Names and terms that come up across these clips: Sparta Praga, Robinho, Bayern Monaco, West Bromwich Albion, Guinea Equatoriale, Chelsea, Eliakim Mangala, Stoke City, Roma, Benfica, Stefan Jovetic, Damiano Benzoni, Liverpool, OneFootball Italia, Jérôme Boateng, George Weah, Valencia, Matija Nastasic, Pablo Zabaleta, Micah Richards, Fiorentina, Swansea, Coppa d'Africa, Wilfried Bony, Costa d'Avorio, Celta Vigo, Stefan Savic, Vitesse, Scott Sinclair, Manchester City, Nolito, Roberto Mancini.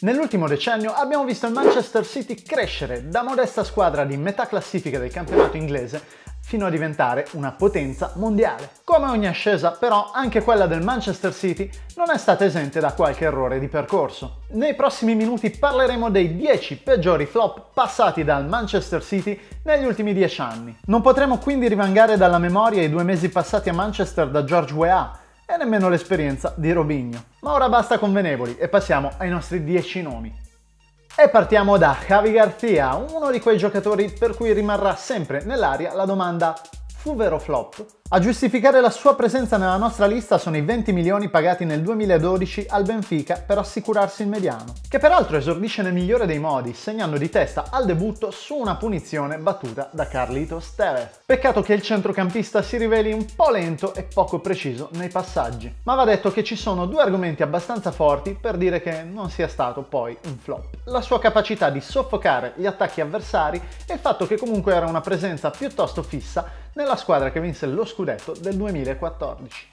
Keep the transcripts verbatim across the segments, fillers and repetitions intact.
Nell'ultimo decennio abbiamo visto il Manchester City crescere da modesta squadra di metà classifica del campionato inglese fino a diventare una potenza mondiale. Come ogni ascesa, però, anche quella del Manchester City non è stata esente da qualche errore di percorso. Nei prossimi minuti parleremo dei dieci peggiori flop passati dal Manchester City negli ultimi dieci anni. Non potremo quindi rivangare dalla memoria i due mesi passati a Manchester da George Weah e nemmeno l'esperienza di Robinho. Ma ora basta con Venevoli e passiamo ai nostri dieci nomi. E partiamo da Javi Garcia, uno di quei giocatori per cui rimarrà sempre nell'aria la domanda: fu vero flop? A giustificare la sua presenza nella nostra lista sono i venti milioni pagati nel duemiladodici al Benfica per assicurarsi il mediano, che peraltro esordisce nel migliore dei modi, segnando di testa al debutto su una punizione battuta da Carlito Sterle. Peccato che il centrocampista si riveli un po' lento e poco preciso nei passaggi, ma va detto che ci sono due argomenti abbastanza forti per dire che non sia stato poi un flop: la sua capacità di soffocare gli attacchi avversari e il fatto che comunque era una presenza piuttosto fissa nella squadra che vinse lo scudetto del duemilaquattordici.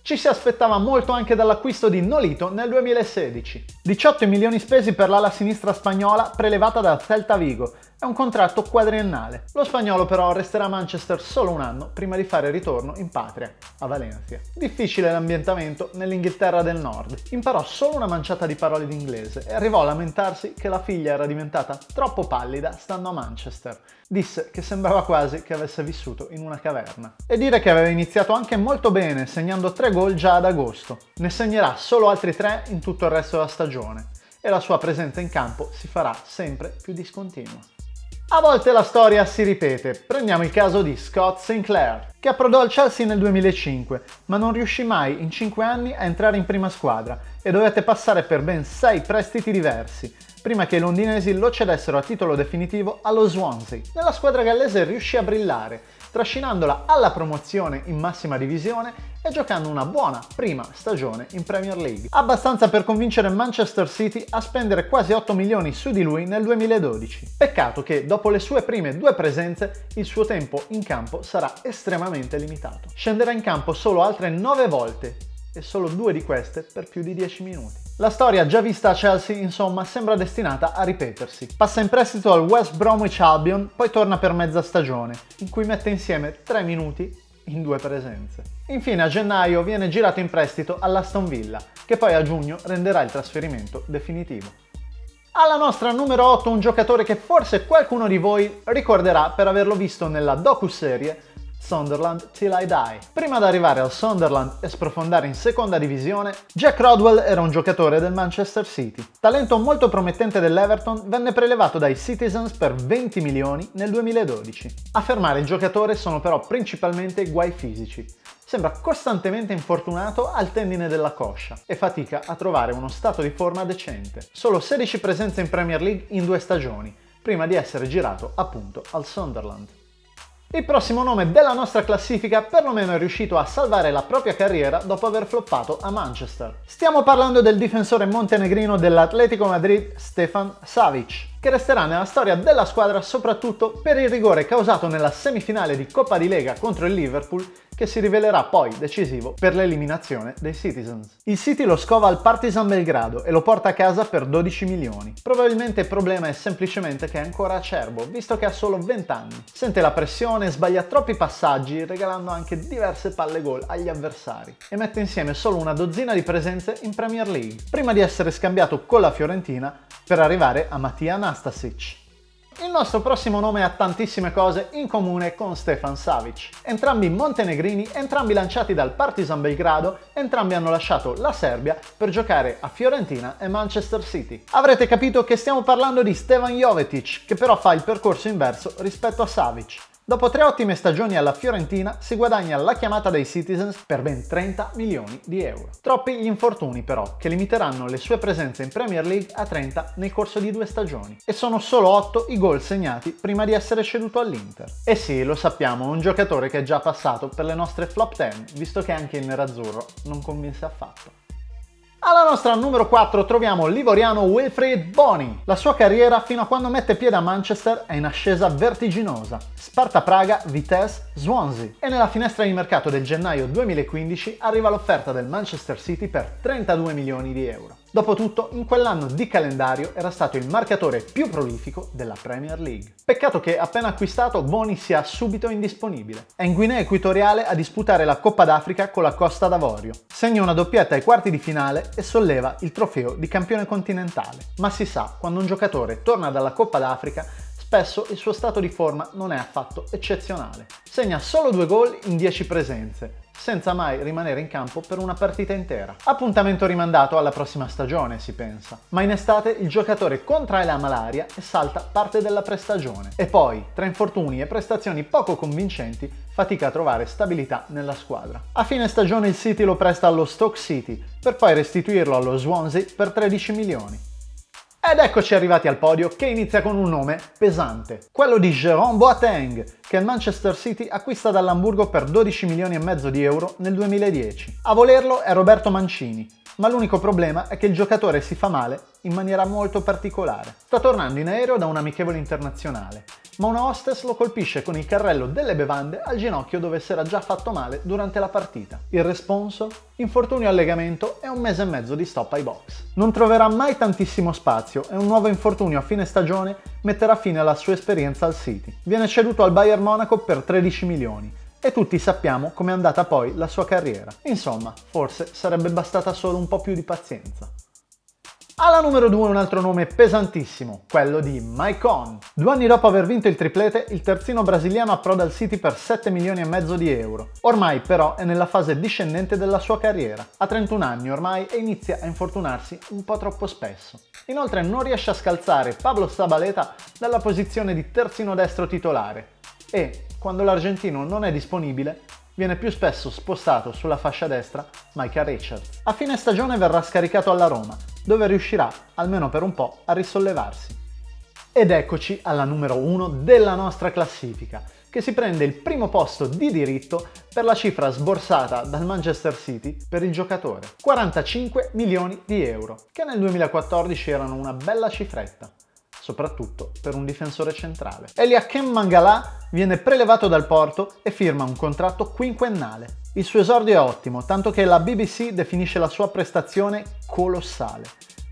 Ci si aspettava molto anche dall'acquisto di Nolito nel duemilasedici. diciotto milioni spesi per l'ala sinistra spagnola prelevata da Celta Vigo, è un contratto quadriennale. Lo spagnolo però resterà a Manchester solo un anno prima di fare ritorno in patria, a Valencia. Difficile l'ambientamento nell'Inghilterra del Nord. Imparò solo una manciata di parole d'inglese e arrivò a lamentarsi che la figlia era diventata troppo pallida stando a Manchester. Disse che sembrava quasi che avesse vissuto in una caverna. E dire che aveva iniziato anche molto bene, segnando tre gol già ad agosto. Ne segnerà solo altri tre in tutto il resto della stagione e la sua presenza in campo si farà sempre più discontinua. A volte la storia si ripete. Prendiamo il caso di Scott Sinclair, che approdò al Chelsea nel duemilacinque, ma non riuscì mai in cinque anni a entrare in prima squadra e dovette passare per ben sei prestiti diversi, prima che i londinesi lo cedessero a titolo definitivo allo Swansea. Nella squadra gallese riuscì a brillare, trascinandola alla promozione in massima divisione e giocando una buona prima stagione in Premier League, abbastanza per convincere Manchester City a spendere quasi otto milioni su di lui nel duemiladodici. Peccato che dopo le sue prime due presenze il suo tempo in campo sarà estremamente limitato. Scenderà in campo solo altre nove volte e solo due di queste per più di dieci minuti. La storia già vista a Chelsea, insomma, sembra destinata a ripetersi. Passa in prestito al West Bromwich Albion, poi torna per mezza stagione, in cui mette insieme tre minuti in due presenze. Infine a gennaio viene girato in prestito all'Aston Villa, che poi a giugno renderà il trasferimento definitivo. Alla nostra numero otto un giocatore che forse qualcuno di voi ricorderà per averlo visto nella docuserie Sunderland Till I Die. Prima di arrivare al Sunderland e sprofondare in seconda divisione, Jack Rodwell era un giocatore del Manchester City. Talento molto promettente dell'Everton, venne prelevato dai Citizens per venti milioni nel duemiladodici. A fermare il giocatore sono però principalmente guai fisici. Sembra costantemente infortunato al tendine della coscia e fatica a trovare uno stato di forma decente. Solo sedici presenze in Premier League in due stagioni, prima di essere girato appunto al Sunderland. Il prossimo nome della nostra classifica perlomeno è riuscito a salvare la propria carriera dopo aver floppato a Manchester. Stiamo parlando del difensore montenegrino dell'Atletico Madrid Stefan Savic, che resterà nella storia della squadra soprattutto per il rigore causato nella semifinale di Coppa di Lega contro il Liverpool, che si rivelerà poi decisivo per l'eliminazione dei Citizens. Il City lo scova al Partizan Belgrado e lo porta a casa per dodici milioni. Probabilmente il problema è semplicemente che è ancora acerbo, visto che ha solo venti anni. Sente la pressione, sbaglia troppi passaggi, regalando anche diverse palle gol agli avversari, e mette insieme solo una dozzina di presenze in Premier League, prima di essere scambiato con la Fiorentina per arrivare a Matija Nastasic. Il nostro prossimo nome ha tantissime cose in comune con Stefan Savic. Entrambi montenegrini, entrambi lanciati dal Partizan Belgrado, entrambi hanno lasciato la Serbia per giocare a Fiorentina e Manchester City. Avrete capito che stiamo parlando di Stefan Jovetic, che però fa il percorso inverso rispetto a Savic. Dopo tre ottime stagioni alla Fiorentina si guadagna la chiamata dei Citizens per ben trenta milioni di euro. Troppi gli infortuni però, che limiteranno le sue presenze in Premier League a trenta nel corso di due stagioni. E sono solo otto i gol segnati prima di essere ceduto all'Inter. E sì, lo sappiamo, un giocatore che è già passato per le nostre flop dieci, visto che anche il nerazzurro non convinse affatto. Alla nostra numero quattro troviamo l'ivoriano Wilfried Bony. La sua carriera fino a quando mette piede a Manchester è in ascesa vertiginosa. Sparta Praga, Vitesse, Swansea. E nella finestra di mercato del gennaio duemilaquindici arriva l'offerta del Manchester City per trentadue milioni di euro. Dopotutto, in quell'anno di calendario era stato il marcatore più prolifico della Premier League. Peccato che, appena acquistato, Bony sia subito indisponibile. È in Guinea Equatoriale a disputare la Coppa d'Africa con la Costa d'Avorio. Segna una doppietta ai quarti di finale e solleva il trofeo di campione continentale. Ma si sa, quando un giocatore torna dalla Coppa d'Africa, spesso il suo stato di forma non è affatto eccezionale. Segna solo due gol in dieci presenze, senza mai rimanere in campo per una partita intera. Appuntamento rimandato alla prossima stagione, si pensa. Ma in estate il giocatore contrae la malaria e salta parte della prestagione. E poi, tra infortuni e prestazioni poco convincenti, fatica a trovare stabilità nella squadra. A fine stagione il City lo presta allo Stoke City, per poi restituirlo allo Swansea per tredici milioni. Ed eccoci arrivati al podio, che inizia con un nome pesante, quello di Jérôme Boateng, che il Manchester City acquista dall'Amburgo per dodici milioni e mezzo di euro nel duemiladieci. A volerlo è Roberto Mancini, ma l'unico problema è che il giocatore si fa male in maniera molto particolare. Sta tornando in aereo da un amichevole internazionale, ma una hostess lo colpisce con il carrello delle bevande al ginocchio dove si era già fatto male durante la partita. Il responso? Infortunio al legamento e un mese e mezzo di stop ai box. Non troverà mai tantissimo spazio e un nuovo infortunio a fine stagione metterà fine alla sua esperienza al City. Viene ceduto al Bayern Monaco per tredici milioni. E tutti sappiamo com'è andata poi la sua carriera. Insomma, forse sarebbe bastata solo un po' più di pazienza. Alla numero due un altro nome pesantissimo, quello di Maicon. Due anni dopo aver vinto il triplete, il terzino brasiliano approda al City per sette milioni e mezzo di euro. Ormai però è nella fase discendente della sua carriera. Ha trentuno anni ormai e inizia a infortunarsi un po' troppo spesso. Inoltre non riesce a scalzare Pablo Zabaleta dalla posizione di terzino destro titolare e, quando l'argentino non è disponibile, viene più spesso spostato sulla fascia destra Micah Richards. A fine stagione verrà scaricato alla Roma, dove riuscirà, almeno per un po', a risollevarsi. Ed eccoci alla numero uno della nostra classifica, che si prende il primo posto di diritto per la cifra sborsata dal Manchester City per il giocatore, quarantacinque milioni di euro, che nel duemilaquattordici erano una bella cifretta, soprattutto per un difensore centrale. Eliakim Mangala viene prelevato dal Porto e firma un contratto quinquennale. Il suo esordio è ottimo, tanto che la B B C definisce la sua prestazione colossale,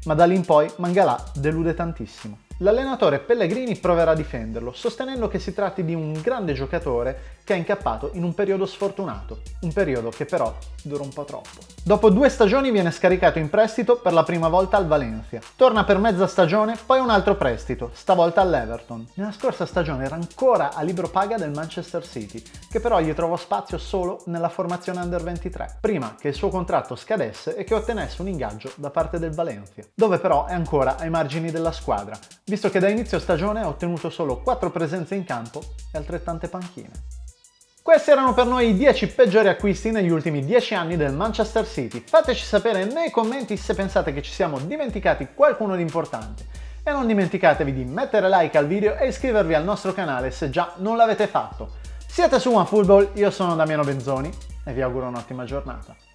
ma da lì in poi Mangala delude tantissimo. L'allenatore Pellegrini proverà a difenderlo, sostenendo che si tratti di un grande giocatore che è incappato in un periodo sfortunato, un periodo che però dura un po' troppo. Dopo due stagioni viene scaricato in prestito per la prima volta al Valencia. Torna per mezza stagione, poi un altro prestito, stavolta all'Everton. Nella scorsa stagione era ancora a libro paga del Manchester City, che però gli trovò spazio solo nella formazione Under ventitré, prima che il suo contratto scadesse e che ottenesse un ingaggio da parte del Valencia, dove però è ancora ai margini della squadra, visto che da inizio stagione ha ottenuto solo quattro presenze in campo e altrettante panchine. Questi erano per noi i dieci peggiori acquisti negli ultimi dieci anni del Manchester City. Fateci sapere nei commenti se pensate che ci siamo dimenticati qualcuno di importante. E non dimenticatevi di mettere like al video e iscrivervi al nostro canale se già non l'avete fatto. Siete su OneFootball, io sono Damiano Benzoni e vi auguro un'ottima giornata.